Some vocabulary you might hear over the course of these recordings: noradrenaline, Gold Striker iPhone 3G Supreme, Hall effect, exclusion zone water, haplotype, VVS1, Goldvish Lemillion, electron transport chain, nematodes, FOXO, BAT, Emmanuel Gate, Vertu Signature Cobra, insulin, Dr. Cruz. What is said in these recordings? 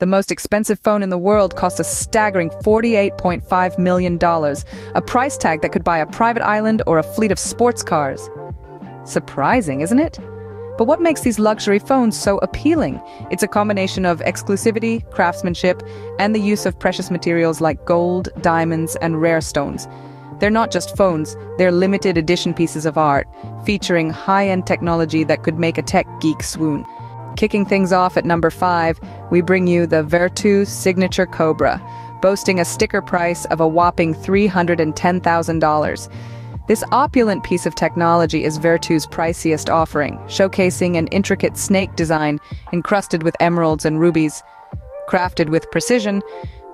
The most expensive phone in the world cost a staggering $48.5 million, a price tag that could buy a private island or a fleet of sports cars. Surprising, isn't it? But what makes these luxury phones so appealing? It's a combination of exclusivity, craftsmanship, and the use of precious materials like gold, diamonds, and rare stones. They're not just phones, they're limited edition pieces of art, featuring high-end technology that could make a tech geek swoon. Kicking things off at number 5, we bring you the Vertu Signature Cobra, boasting a sticker price of a whopping $310,000. This opulent piece of technology is Vertu's priciest offering, showcasing an intricate snake design encrusted with emeralds and rubies. Crafted with precision,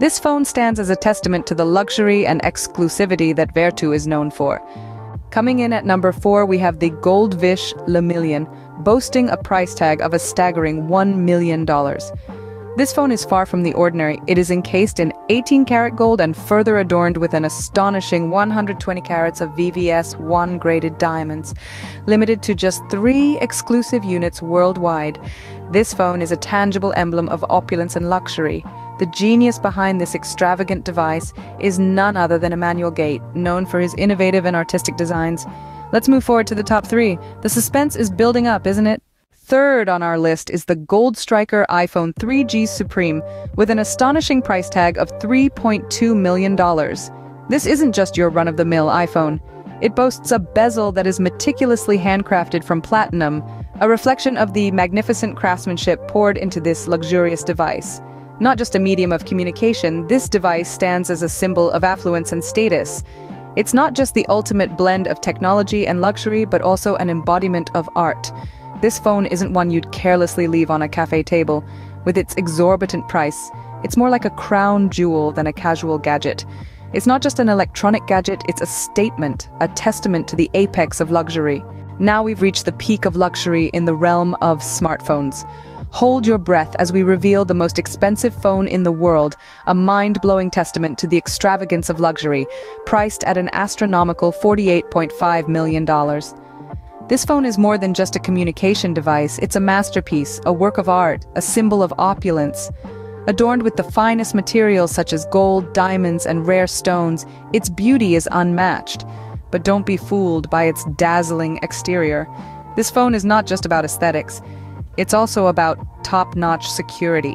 this phone stands as a testament to the luxury and exclusivity that Vertu is known for. Coming in at number 4, we have the Goldvish Lemillion, boasting a price tag of a staggering $1 million. This phone is far from the ordinary. It is encased in 18-karat gold and further adorned with an astonishing 120 carats of VVS1 graded diamonds, limited to just 3 exclusive units worldwide. This phone is a tangible emblem of opulence and luxury. The genius behind this extravagant device is none other than Emmanuel Gate, known for his innovative and artistic designs. Let's move forward to the top 3. The suspense is building up, isn't it? Third on our list is the Gold Striker iPhone 3G Supreme, with an astonishing price tag of $3.2 million. This isn't just your run-of-the-mill iPhone. It boasts a bezel that is meticulously handcrafted from platinum, a reflection of the magnificent craftsmanship poured into this luxurious device. Not just a medium of communication, this device stands as a symbol of affluence and status. It's not just the ultimate blend of technology and luxury, but also an embodiment of art. This phone isn't one you'd carelessly leave on a cafe table. With its exorbitant price, it's more like a crown jewel than a casual gadget. It's not just an electronic gadget, it's a statement, a testament to the apex of luxury. Now we've reached the peak of luxury in the realm of smartphones. Hold your breath as we reveal the most expensive phone in the world, a mind-blowing testament to the extravagance of luxury, priced at an astronomical $48.5 million. This phone is more than just a communication device, it's a masterpiece, a work of art, a symbol of opulence. Adorned with the finest materials such as gold, diamonds, and rare stones, its beauty is unmatched. But don't be fooled by its dazzling exterior. This phone is not just about aesthetics, it's also about top-notch security.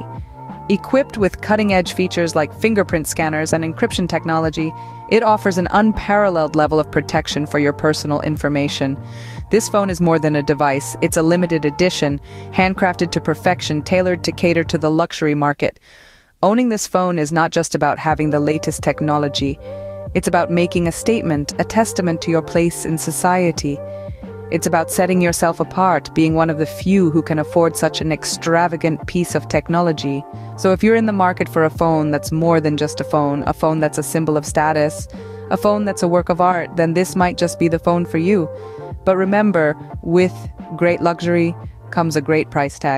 Equipped with cutting-edge features like fingerprint scanners and encryption technology, it offers an unparalleled level of protection for your personal information. This phone is more than a device, it's a limited edition, handcrafted to perfection, tailored to cater to the luxury market. Owning this phone is not just about having the latest technology, it's about making a statement, a testament to your place in society. It's about setting yourself apart, being one of the few who can afford such an extravagant piece of technology. So if you're in the market for a phone that's more than just a phone that's a symbol of status, a phone that's a work of art, then this might just be the phone for you. But remember, with great luxury comes a great price tag.